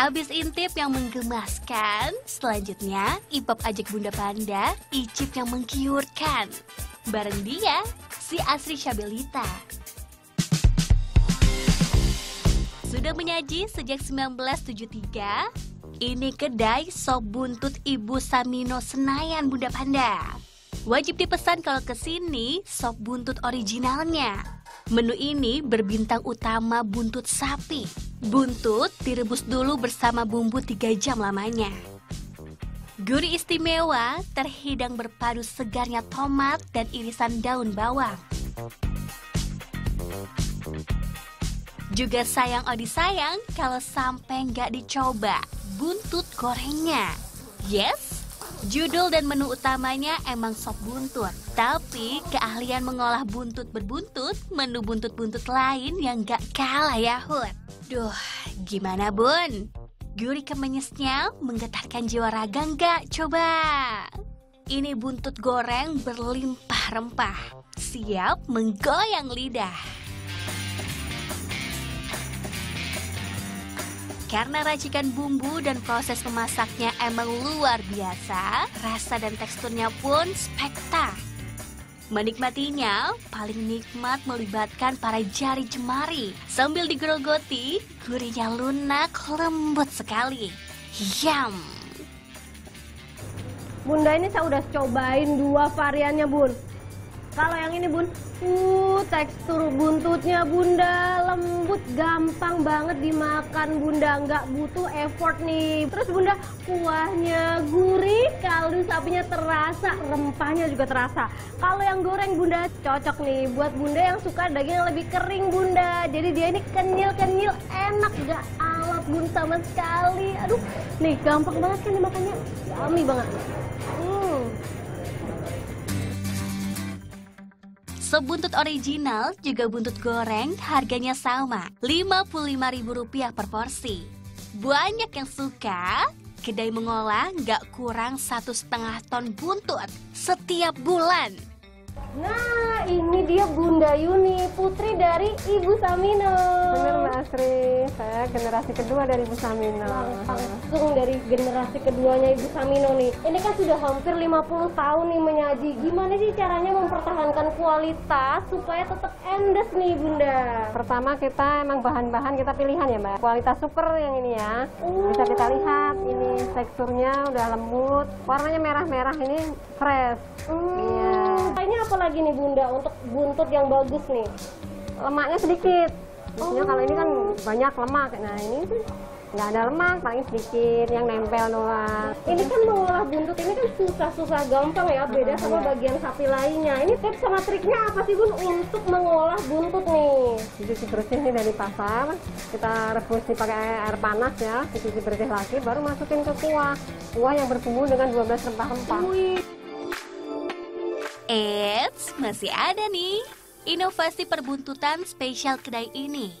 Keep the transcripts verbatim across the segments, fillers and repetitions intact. Abis intip yang menggemaskan, selanjutnya I P O P ajak Bunda Panda icip yang menggiurkan. Bareng dia, si Asri Syabelita. Sudah menyaji sejak seribu sembilan ratus tujuh puluh tiga, ini kedai sop buntut Ibu Samino Senayan Bunda Panda. Wajib dipesan kalau kesini sop buntut originalnya. Menu ini berbintang utama buntut sapi. Buntut direbus dulu bersama bumbu tiga jam lamanya. Gurih istimewa terhidang berpadu segarnya tomat dan irisan daun bawang. Juga sayang oh disayang kalau sampai nggak dicoba buntut gorengnya. Yes! Judul dan menu utamanya emang sop buntut, tapi keahlian mengolah buntut berbuntut, menu buntut-buntut lain yang gak kalah yahut. Duh, gimana bun? Gurih kemenyesnya menggetarkan jiwa raga gak? Coba! Ini buntut goreng berlimpah rempah, siap menggoyang lidah. Karena racikan bumbu dan proses memasaknya emang luar biasa, rasa dan teksturnya pun spekta. Menikmatinya paling nikmat melibatkan para jari jemari. Sambil digerogoti, gurihnya lunak lembut sekali. Yum! Bunda, ini saya udah cobain dua variannya, Bun. Kalau yang ini, Bun, uh, tekstur buntutnya, Bunda, lembut, gampang banget dimakan, Bunda. Nggak butuh effort nih. Terus, Bunda, kuahnya gurih, kaldu sapinya terasa, rempahnya juga terasa. Kalau yang goreng, Bunda, cocok nih buat Bunda yang suka daging yang lebih kering, Bunda. Jadi dia ini kenyil-kenyil, enak, nggak alot, Bun, sama sekali. Aduh, nih, gampang banget kan dimakannya. Yummy banget. Hmm. Sop buntut original juga buntut goreng harganya sama, lima puluh lima ribu rupiah per porsi. Banyak yang suka, kedai mengolah nggak kurang satu setengah ton buntut setiap bulan. Nah, ini dia Bunda Yuni, putri dari Ibu Samino. Benar Mbak Asri, saya generasi kedua dari Ibu Samino. Langsung dari generasi keduanya Ibu Samino nih. Ini kan sudah hampir lima puluh tahun nih menyaji. Gimana sih caranya mempertahankan kualitas supaya tetap endes nih Bunda? Pertama kita emang bahan-bahan kita pilihan ya Mbak. Kualitas super yang ini ya. Uh. Bisa kita lihat ini teksturnya udah lembut. Warnanya merah-merah ini fresh. Uh. Iya. Kayaknya apa lagi nih Bunda untuk buntut yang bagus nih? Lemaknya sedikit. Biasanya oh. Kalau ini kan banyak lemak. Nah ini tuh nggak ada lemak, paling sedikit yang nempel doang. Ini kan mengolah buntut ini kan susah-susah gampang ya, beda sama bagian sapi lainnya. Ini tips sama triknya apa sih Bun untuk mengolah buntut nih? Dicuci bersih nih dari pasar, kita rebus dipakai air panas ya, dicuci bersih lagi, baru masukin ke kuah. Kuah yang berbumbu dengan dua belas rempah-rempah. Eits, masih ada nih inovasi perbuntutan spesial kedai ini.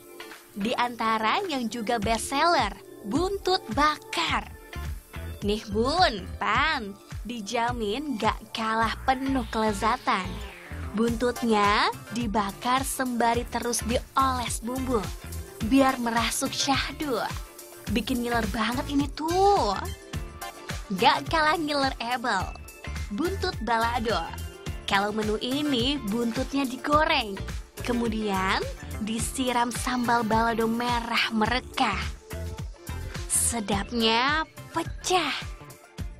Di antara yang juga best seller, buntut bakar. Nih Bun, Pan, dijamin gak kalah penuh kelezatan. Buntutnya dibakar sembari terus dioles bumbu, biar merasuk syahdu. Bikin ngiler banget ini tuh. Gak kalah ngiler ebel, buntut balado. Kalau menu ini buntutnya digoreng, kemudian disiram sambal balado merah merekah. Sedapnya pecah.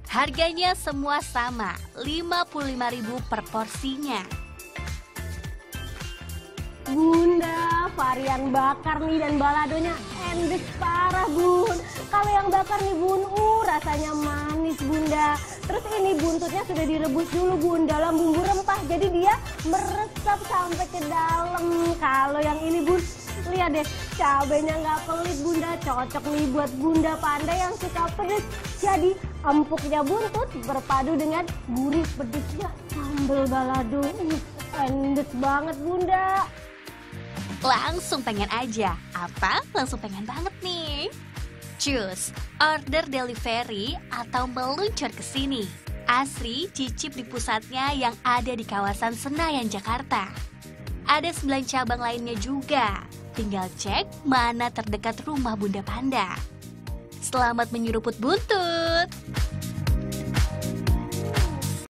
Harganya semua sama, lima puluh lima ribu per porsinya. Bunda, varian bakar nih dan baladonya endes parah Bun. Kalau yang bakar nih Bun, uh, rasanya manis Bunda. Terus ini buntutnya sudah direbus dulu Bun dalam bumbu rempah, jadi dia meresap sampai ke dalam. Kalau yang ini Bun, lihat deh cabenya nggak pelit Bunda, cocok nih buat Bunda Panda yang suka pedes. Jadi empuknya buntut berpadu dengan gurih pedesnya sambal balado, endes banget Bunda. Langsung pengen aja, apa? Langsung pengen banget nih. Cus, order delivery atau meluncur ke sini. Asri cicip di pusatnya yang ada di kawasan Senayan, Jakarta. Ada sembilan cabang lainnya juga. Tinggal cek mana terdekat rumah Bunda Panda. Selamat menyeruput buntut.